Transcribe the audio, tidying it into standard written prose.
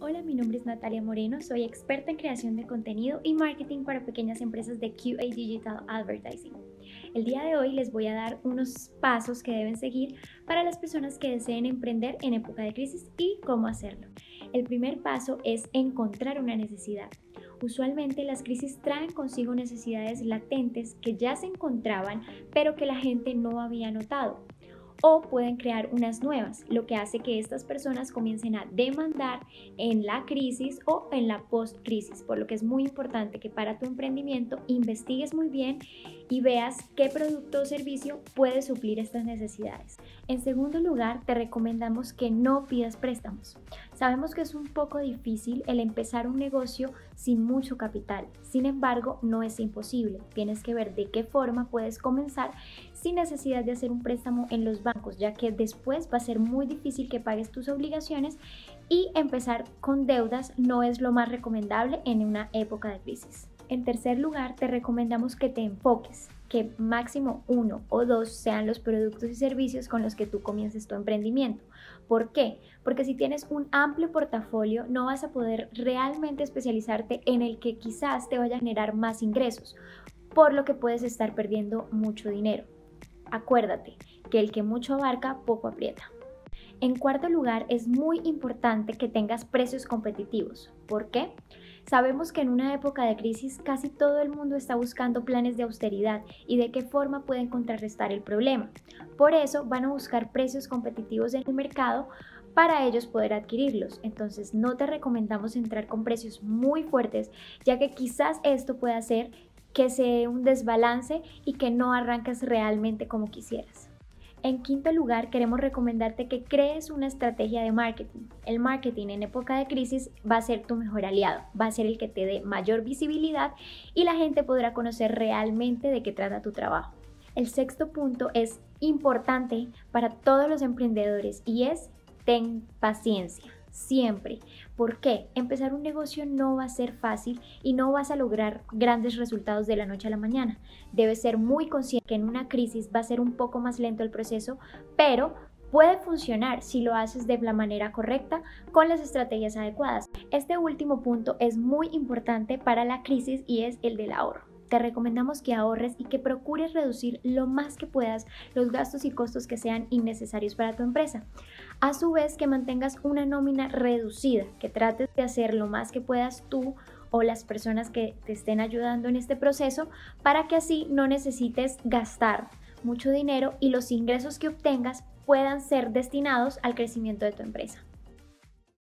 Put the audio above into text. Hola, mi nombre es Natalia Moreno, soy experta en creación de contenido y marketing para pequeñas empresas de QA Digital Advertising. El día de hoy les voy a dar unos pasos que deben seguir para las personas que deseen emprender en época de crisis y cómo hacerlo. El primer paso es encontrar una necesidad. Usualmente las crisis traen consigo necesidades latentes que ya se encontraban, pero que la gente no había notado. O pueden crear unas nuevas, lo que hace que estas personas comiencen a demandar en la crisis o en la post-crisis, por lo que es muy importante que para tu emprendimiento investigues muy bien y veas qué producto o servicio puede suplir estas necesidades. En segundo lugar, te recomendamos que no pidas préstamos. Sabemos que es un poco difícil el empezar un negocio sin mucho capital, sin embargo, no es imposible. Tienes que ver de qué forma puedes comenzar sin necesidad de hacer un préstamo en los bancos, ya que después va a ser muy difícil que pagues tus obligaciones y empezar con deudas no es lo más recomendable en una época de crisis. En tercer lugar, te recomendamos que te enfoques, que máximo 1 o 2 sean los productos y servicios con los que tú comiences tu emprendimiento. ¿Por qué? Porque si tienes un amplio portafolio no vas a poder realmente especializarte en el que quizás te vaya a generar más ingresos, por lo que puedes estar perdiendo mucho dinero. Acuérdate que el que mucho abarca, poco aprieta. En cuarto lugar, es muy importante que tengas precios competitivos. ¿Por qué? Sabemos que en una época de crisis casi todo el mundo está buscando planes de austeridad y de qué forma pueden contrarrestar el problema. Por eso van a buscar precios competitivos en el mercado para ellos poder adquirirlos. Entonces no te recomendamos entrar con precios muy fuertes, ya que quizás esto pueda hacer que se dé un desbalance y que no arranques realmente como quisieras. En quinto lugar, queremos recomendarte que crees una estrategia de marketing. El marketing en época de crisis va a ser tu mejor aliado, va a ser el que te dé mayor visibilidad y la gente podrá conocer realmente de qué trata tu trabajo. El sexto punto es importante para todos los emprendedores y es: ten paciencia. Siempre. ¿Por qué? Empezar un negocio no va a ser fácil y no vas a lograr grandes resultados de la noche a la mañana. Debes ser muy consciente que en una crisis va a ser un poco más lento el proceso, pero puede funcionar si lo haces de la manera correcta, con las estrategias adecuadas. Este último punto es muy importante para la crisis y es el del ahorro. Te recomendamos que ahorres y que procures reducir lo más que puedas los gastos y costos que sean innecesarios para tu empresa. A su vez, que mantengas una nómina reducida, que trates de hacer lo más que puedas tú o las personas que te estén ayudando en este proceso para que así no necesites gastar mucho dinero y los ingresos que obtengas puedan ser destinados al crecimiento de tu empresa.